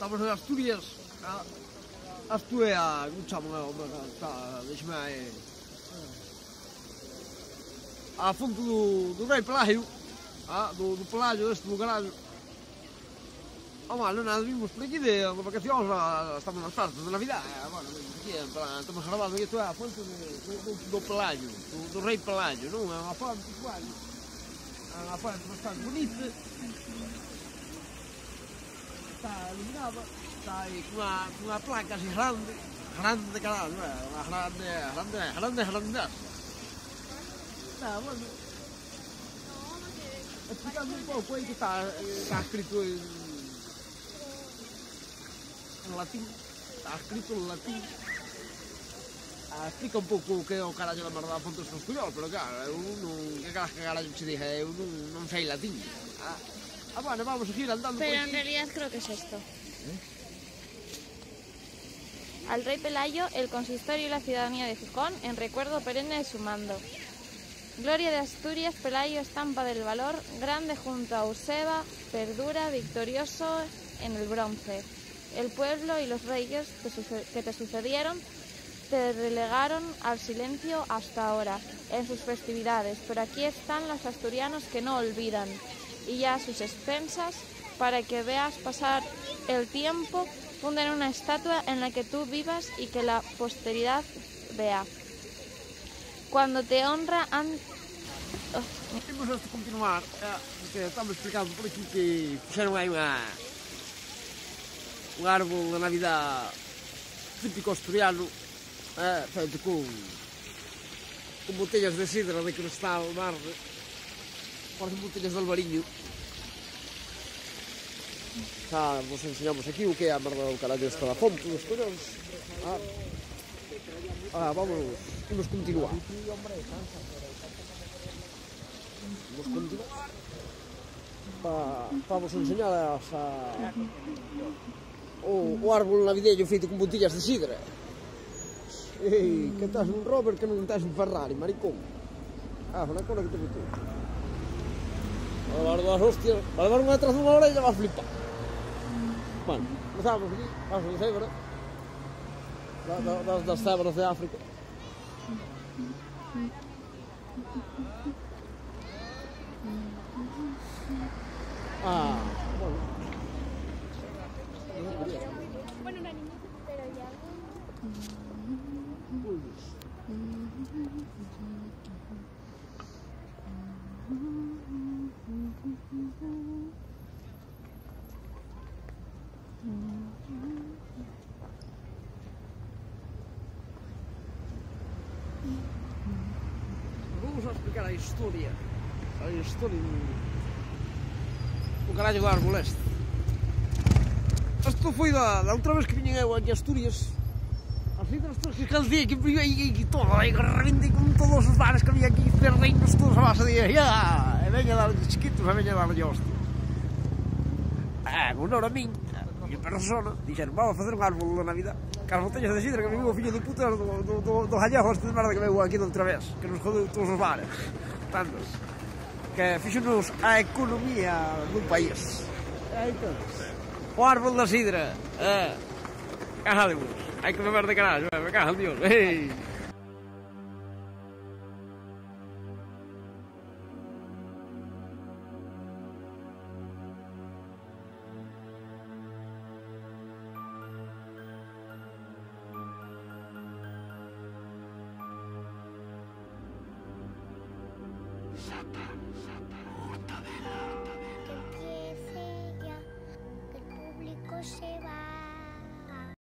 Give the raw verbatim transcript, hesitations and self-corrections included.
estamos en Asturias. Asturias, escuchamos, deixa-me aí. A fonte do, do rei Pelayo, ah, do, do Pelayo, este do garagem. Ah, mano, nada, vimos por aqui de vacações, ah, estamos nas festas de Navidad. Ah, bueno, aqui, ah, estamos gravados aqui, a fonte do, do Pelayo, do, do rei Pelayo, não? É uma fonte do Pelayo. É uma fonte bastante bonita. Está iluminada, está aí com uma, com uma placa assim grande, grande de caralho, não é? Uma grande, grande, grande, grande dessa. Não, mano. Explicando um pouco aí que está, está escrito em, em latim. Está escrito em latim. Ah, explica um pouco o que é o caralho da merda da fonte do espanhol, pero claro, eu não. Aquelas cagadas que se dije, eu não, não sei latim. Ah, ah, bueno, vamos a seguir andando. Pero en realidad creo que es esto. ¿Eh? Al rey Pelayo, el consistorio y la ciudadanía de Gijón, en recuerdo perenne de su mando. Gloria de Asturias, Pelayo, estampa del valor, grande junto a Urseba, perdura, victorioso en el bronce. El pueblo y los reyes que te sucedieron te relegaron al silencio hasta ahora, en sus festividades, pero aquí están los asturianos que no olvidan, y ya a sus expensas, para que veas pasar el tiempo, funden una estatua en la que tú vivas y que la posteridad vea. Cuando te honra, han... oh. Vamos a continuar, porque estamos explicando por aquí que puseron ahí una, un árbol de Navidad típico asturiano, eh, feito con, con botellas de sidra de cristal verde, parecen botellas de albariño. Ya nos enseñamos aquí o que é a merda do caralho está na fonte dos colores. Ah. Ah, vamos, vamos continuar. Vamos continuar. Pa, vamos enseñar a, a, o, o árbol navideño feito con botellas de sidra. Ei, que estás un Robert que non estás un Ferrari, maricón. Ah, una cola que te meto. A levar das hostias, a levar unha atrás unha hora e ya vas flipar. Bueno, empezamos aquí, vamos a cebra. Das, das cebras de África. Ah, bueno. Bueno, un animal, pero ya. Vamos a explicar a historia, a historia do caralho do árbol este. Isto foi da, da outra vez que vinha eu aquí a Asturias, as cidras que caldei aquí e todo, aí reventei con todos os bares que había aquí, perdeinos todos a base de ah, e veña dar chiquitos, e veña darlle hostia. Ah, con hora a min, a minha persona, dixeron, vamos a facer un árbol da Navidad. As botellas de sidra que vivo o filho de puta do, do, do, do hallejos de merda que veu aquí de outra vez, que nos jodeu todos os bares, tantos, que fixo-nos a economía do país. E entón, o árbol da sidra, eh, caja de vos, hai que beber de caralho, me caja de Dios, ei. Satan, Satan.